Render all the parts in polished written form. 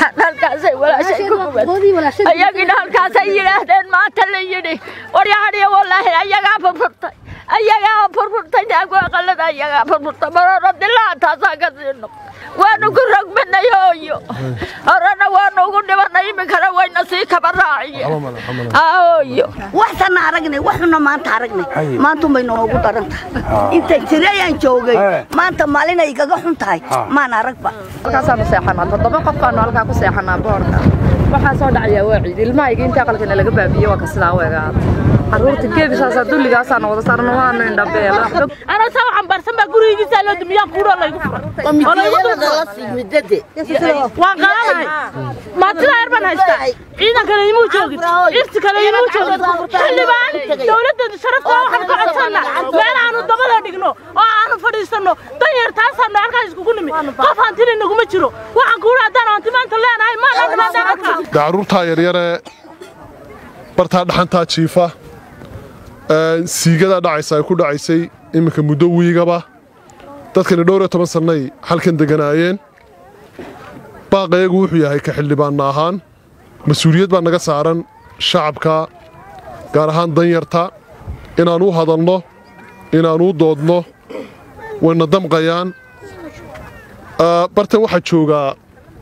halkaasay walaashay ku gubadii walaashay ayagina halkaasay yiraahdeen maanta la yiri war yahay wallahi ayaga furfurtay anagu qalad ayaga furfurtay maradillaha taasaga dino waanu ku ragbanayo arana waanu ugu dhibanay min kala wayna si ka baraaciye ayo waxaan aragnay waxna maanta aragnay maanta ma inoogu daranta inta jirayaan joogay maanta maalin ay gaga xuntahay maan aragba halkaasaan seexanaa todoba qof aan halka ku seexanaa boorta waxaan soo dhacayaa waacid ilmahayga inta qalkan laga baabiyo waa ka sidaa weegaa أروت كيف شاسات دول اللي قاسنا وصارنا وانا ندبي أنا سوا عم برسم بقولي جزء لو دمياء كورا لا يكفر أنا يقول خلاص مددة وانقلنا ما تلاعب نهشتا إذا كان يموت جوجي إرث كان يموت جوجي اللي بعد دولة شرف واحد قاعدنا وين أنا الدبلة ديكنو وأنا فريستنو تغير تاسنا أركز كونمي قفان تيني نقوم تشرو وأنا كورا دارا أنت ما تلاعب ما أنا ما دارو تاير يرى برتاد حنتا شيفا سيجدا دايسا كود عيسى إمك مدو ويجابا تذكر دورة تمسني هالكن دجناين باقي وحيا هيك حلبان ناهان مسؤولية بانك سارن شعبك كارهان دنيرتا إنا نو هضنه إنا نو ضدنه والنظام غيان برت واحد شوجا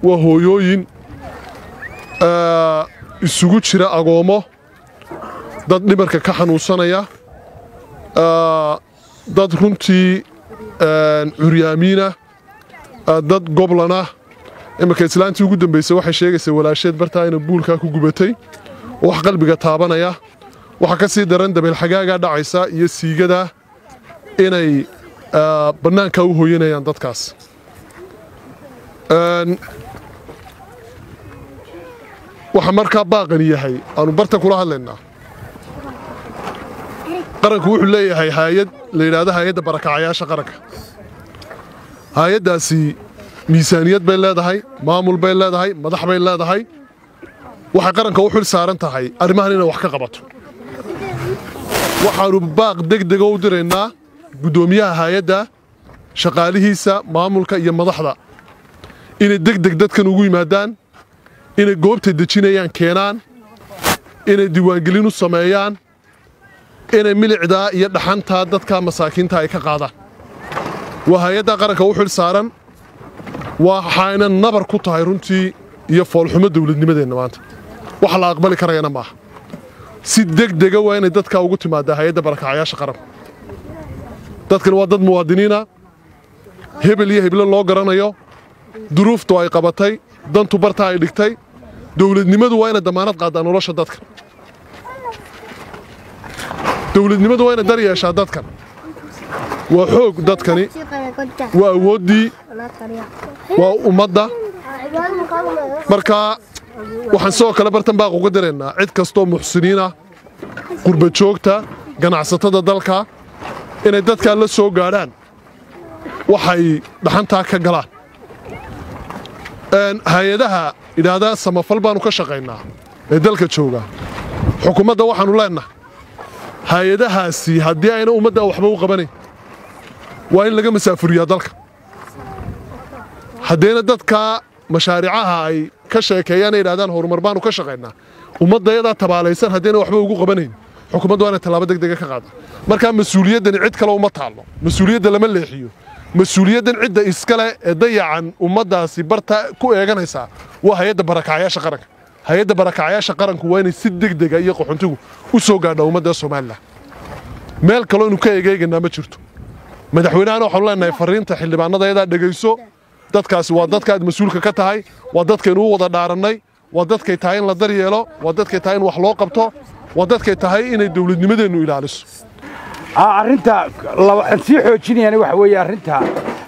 وهو يوين السجود شراء قومه dad nimarka ka xanuunsanaya dad runtii uriyamina dad goblana imka islaantii ugu dambeysay waxay sheegaysa walaasheed bartaa in buulka ku gubatay wax qalbiga taabanaya waxa ka sii daran dabeel xagaaga dhacaysa iyo siigada inay banaanka u hooyanayaan dadkaas waxa markaa baaqan yahay aanu barta kula hadlaynaa qaranku wuxuu leeyahay hay'ad leeyahay hay'adda barakacayaasha qaranka hay'adaasi miisaaniyad bay leedahay maamul bay leedahay madax bay leedahay waxa qaranka u xil saaran tahay arrimahan inay wax ka qabato waxaanu baaq degdeg u direynaa gudoomiyaha hay'adda shaqaalihiisa maamulka iyo madaxda inay degdeg dadkan ugu yimaadaan inay goobta dejinayaan keenaan inay diiwaangelin u sameeyaan inay milicda iyo dhaxanta dadka masaakiinta ay ka qaadaan wahayada qaranka u xil saaran waxaana nabar ku tahay runtii iyo foolxumo dawladnimadeena maanta waxa la aqbali karayna ma si degdeg ah inay dadka ugu timaado hay'adda barakacayaasha qaran dadkan waa dad muwaadiniina hebel iyo hebel loo garanayo duruuftu ay qabatay dantu barta ay dhigtay dawladnimadu waa inay damaanad qaadaan nolosha dadka dawladnimadu waa inay dar yeeshaa dadkan waa xoog dadkani waa awoodii waa ummadda marka waxaan soo kala bartan baaq uga dareennaa cid kastoo muxsiniin ah qurba joogta ganacsatada dalka inay dadka la soo gaadhaan waxay dhaxantaa ka galaan hay-adaha idhaahdaa samafal baanu ka shaqaynaa ee dalka jooga xukuumadda waxaanu leenahay hay'adahaasi haddii ayna ummadda waxba u qabanay waa in laga masaafuriyaa dalka haddayna dadka mashaaricaha ay ka sheekeeyaan ay yidhahdaan horumar baanu ka shaqaynaa ummadda iyadaa tabaalaysan haddayna waxba ugu qabanayn xukuumadda waa inay tallaabo degdega ka qaada markaa mas-uuliyaddani cid kale uma taallo mas-uuliyadda lama leexiyo mas-uuliyaddan cidda iskale ee dayacan ummaddaasi barta ku eeganaysaa waa hay-adda barakacayaasha qaranka hay'adda barakacayaasha qaranku waa inay si degdeg ah iyo qoxontigu u soo gaadho ummadda Soomaaliland meel kale inuu ka eegeeganaa ma jirto madaxweynaha waxa uu leenahay fariinta xildhibaanada ayada dhageyso dadkaasi waa dadka aad mas'uulka ka tahay waa dadka inuu wada dhaaranay waa dadkay tahay in la daryeelo waa dadkay tahay in wax loo qabto waa dadkay tahay inay dawladnimadeenu ilaaliso arrinta aan sii xoojinayna waxa weeye arrinta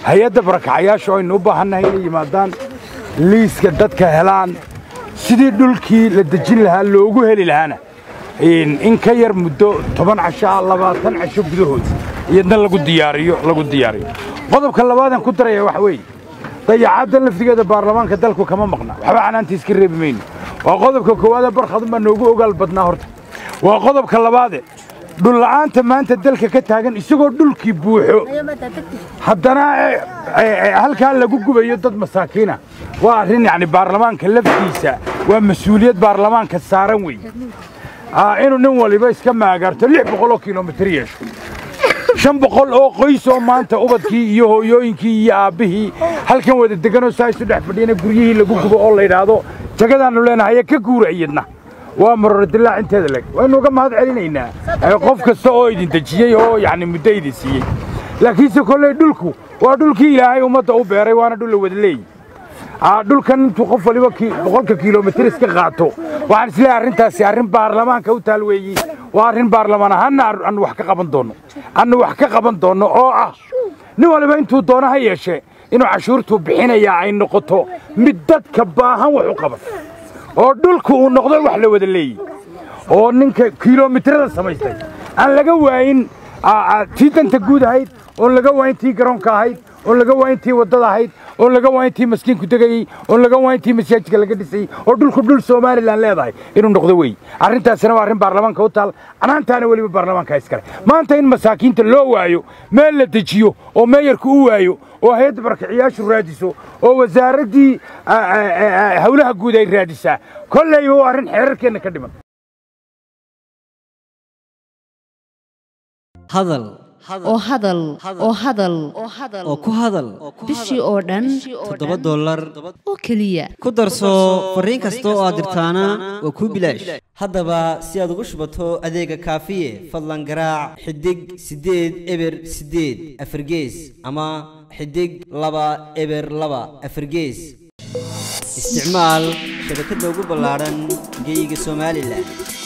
hay'adda barakacayaasha oo inuu baahanahay inay yimaadaan liiska dadka helaan sidii dhulkii la dajin lahaa loogu heli lahaana in ka yar muddo 10 cashaa 20 casho gudahood iyadna lagu diyaariyo qodobka labaad aan ku daraya wax weey dayacada laftigeeda baarlamaanka dalku kama maqna waxba canaantii iska reebimayno waa qodobka koowaad barxadma noogu ogaal badnaa horta waa qodobka labaad دلعانت ما أنت دلك كتاعن يسقو دلك يبوحه حدنا هل كان لجوجو بيدت مساكينه وعارفين يعني برلمان كلفتيسة ومسؤولية برلمان كالسارنوي إنه نوالي بس كم عقرت لعب بقول كيلومتريش شن بقول أو قيسو ما أنت أبد كي يهو يوين كي يابه هل كان ود الدكانو سايس تدحبدينا قريه لجوجو بقول لي هذا تكذا نقولنا هي كجور عيدنا وأمر دلع أنت ذلك وإنه كم هذا علينا قفك السعودي أنت جيه هو يعني متأيد سيه لكن سكولة دلكو ودلكي لا يوم تأوبر وأنا دل ودلي دلك أن توقف لي وكي بقولك كيلومتر سكعته وعن سيارة أنت سيارة برلمان كوتالوي وعن برلمان هن أن وحكة قبضونه أن وحكة قبضونه نقول بين تودونه هي شيء إنه عشورته بحنا يعين نقطه مدة كباها وعقبة ودلكو نقدر وحلا ودلي أو نك كيلومتر سماجتي أنا لقوين تيتن تجود هيد أنا لقوين تي كرام كهيد أنا لقوين تي وضلا هيد أنا لقوين تي مسكين كتجي أنا لقوين تي مسيج كلا كدسي ودلكو بدل سومار اللي لا ضاي إنه نقدر وين عارين تاسنا وعارين برلمان كوتال أنا أنت أنا ولي بالبرلمان كايسكر ما أنت إن مساكين تلو وعيو ما اللي تجيو أو ما يركو وعيو وهيد برك عياش الراديسو ووزارتي هولها جودة الراديسة كل يوم عارين حركة نكدمه هذل oo hadal oo hadal oo ku hadal bishii oo dhan $7 oo kaliya ku darso fariin kasta oo aad dirtaana waa ku bilaash haddaba si aad ugu shubato adeega kaafiye fadlan garaac xidig 8 afargees ama xidig 2 afargees isticmaal shirkadda ugu ballaaran geyga Soomaaliland